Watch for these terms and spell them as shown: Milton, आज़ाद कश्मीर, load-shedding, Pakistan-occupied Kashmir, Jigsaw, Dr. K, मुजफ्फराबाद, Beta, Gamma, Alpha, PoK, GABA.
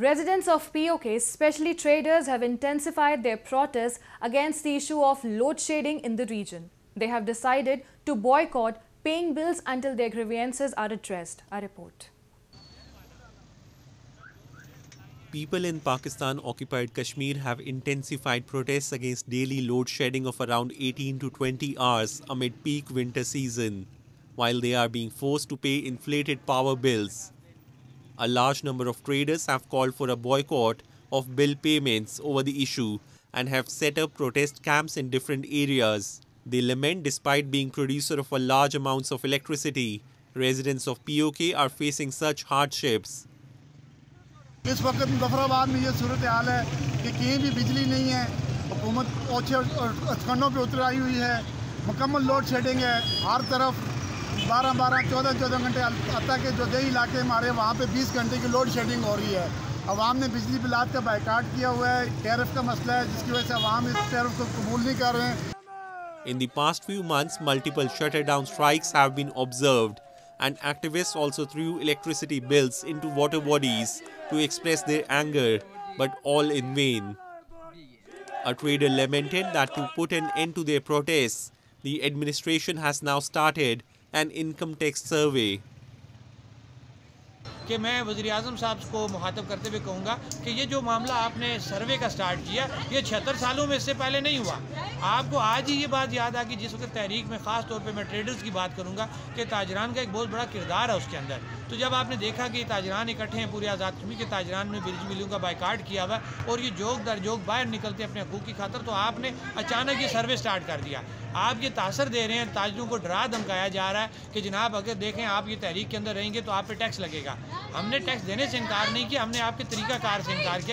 Residents of PoK, especially traders, have intensified their protests against the issue of load shedding in the region. They have decided to boycott paying bills until their grievances are addressed. A report. People in Pakistan-occupied Kashmir have intensified protests against daily load shedding of around 18 to 20 hours amid peak winter season, while they are being forced to pay inflated power bills. A large number of traders have called for a boycott of bill payments over the issue and have set up protest camps in different areas. They lament despite being producer of a large amounts of electricity, residents of PoK are facing such hardships. इस वक्त मुजफ्फराबाद में ये सूरत हाल है कि कहीं भी बिजली नहीं है, हुकूमत ओछे ठंडों पे उतर आई हुई है, मुकम्मल लोड शेडिंग है, हर तरफ 12-12, 14-14 घंटे आता के जो दही इलाके हमारे वहाँ पे 20 घंटे की लोड शेडिंग हो रही है। अवाम ने बिजली बिलात का बायकाट किया हुआ है, टैरिफ का मसला है जिसकी वजह से अवाम इस टैरिफ को कबूल नहीं कर रहे हैं। In the past few months, multiple shutter-down strikes have been observed, and activists also threw electricity bills into water bodies to express their anger, but all in vain. A trader lamented that to put an end to their protests, the administration has now started an income tax survey. कि मैं वज़ीर-ए-आज़म साहब को मुखातब करते हुए कहूँगा कि ये जो मामला आपने सर्वे का स्टार्ट किया ये 76 सालों में इससे पहले नहीं हुआ। आपको आज ही ये बात याद आ गई जिस वक्त तहरीक में ख़ास तौर पे मैं ट्रेडर्स की बात करूँगा कि ताजरान का एक बहुत बड़ा किरदार है उसके अंदर। तो जब आपने देखा कि ताजरान इकट्ठे हैं पूरे आज़ाद कश्मीर के, ताजरान ने बिजली बिलों का बायकाट किया हुआ और ये जोक दर जोक बाहर निकलते अपने हकूक़ की खातर, तो आपने अचानक ये सर्वे स्टार्ट कर दिया। आप ये तासर दे रहे हैं, ताजरों को डरा धमकाया जा रहा है कि जनाब अगर देखें आप ये तहरीक के अंदर रहेंगे तो आप पे टैक्स लगेगा। हमने टैक्स देने से इनकार नहीं किया, हमने आपके तरीक़ाकार से इनकार किया।